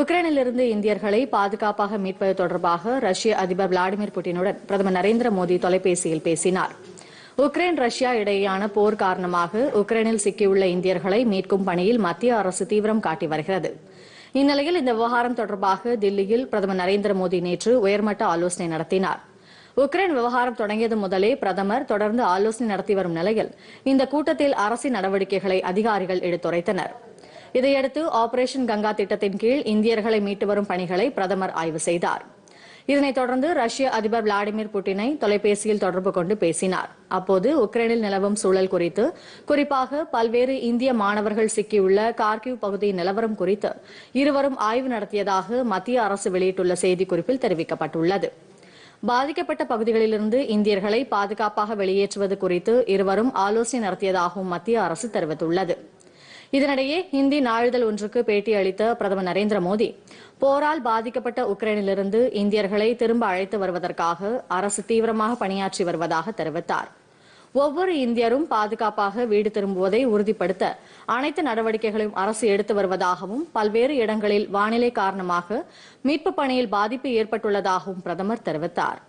உக்ரைனிலிருந்து இந்தியர்களை பாதுகாப்பாக மீட்பது தொடர்பாக ரஷ்ய அதிபர் விளாடிமிர் புட்டினுடன் பிரதமர் நரேந்திர மோடி தொலைபேசியில் பேசினார். உக்ரைன் ரஷ்யா இடையேயான போர் காரணமாக உக்ரைனில் சிக்கியுள்ள இந்தியர்களை மீட்கும் பணியில் மத்திய அரசு தீவிரம் காட்டி வருகிறது. இந்நிலையில் இந்த விவகாரம் தொடர்பாக தில்லியில் பிரதமர் நரேந்திர மோடி நேற்று உயர்மட்ட ஆலோசனை நடத்தினார். உக்ரைன் விவகாரம் தொடங்கியது முதலே பிரதமர் தொடர்ந்து ஆலோசனை நடத்தி வரும் நிலையில் இந்த கூட்டத்தில் அரசின் நடவடிக்கைகளை அதிகாரிகள் எடுத்துரைத்தனர். இதையடுத்து ஆபரேஷன் கங்கா திட்டத்தின் கீழ் இந்தியர்களை மீட்டு வரும் பணிகளை பிரதமர் ஆய்வு செய்தார். இதனைத் தொடர்ந்து ரஷ்ய அதிபர் விளாடிமிர் புட்டினை தொலைபேசியில் தொடர்பு கொண்டு பேசினார். அப்போது உக்ரைனில் நிலவும் சூழல் குறித்து, குறிப்பாக பல்வேறு இந்திய மாணவர்கள் சிக்கியுள்ள கார்கிவ் பகுதியின் நிலவரம் குறித்து இருவரும் ஆய்வு நடத்தியதாக மத்திய அரசு வெளியிட்டுள்ள செய்திக்குறிப்பில் தெரிவிக்கப்பட்டுள்ளது. பாதிக்கப்பட்ட பகுதிகளிலிருந்து இந்தியர்களை பாதுகாப்பாக வெளியேற்றுவது குறித்து இருவரும் ஆலோசனை நடத்தியதாகவும் மத்திய அரசு தெரிவித்துள்ளது. இதனிடையே ஹிந்தி நாளிதழ் ஒன்றுக்கு பேட்டி அளித்த பிரதமர் நரேந்திர மோடி போரால் பாதிக்கப்பட்ட உக்ரைனிலிருந்து இந்தியர்களை திரும்ப அழைத்து வருவதற்காக அரசு தீவிரமாக பணியாற்றி வருவதாக தெரிவித்தார். ஒவ்வொரு இந்தியரும் பாதுகாப்பாக வீடு திரும்புவதை உறுதிப்படுத்த அனைத்து நடவடிக்கைகளையும் அரசு எடுத்து வருவதாகவும் பல்வேறு இடங்களில் வானிலை காரணமாக மீட்பு பணியில் பாதிப்பு ஏற்பட்டுள்ளதாகவும் பிரதமர் தெரிவித்தார்.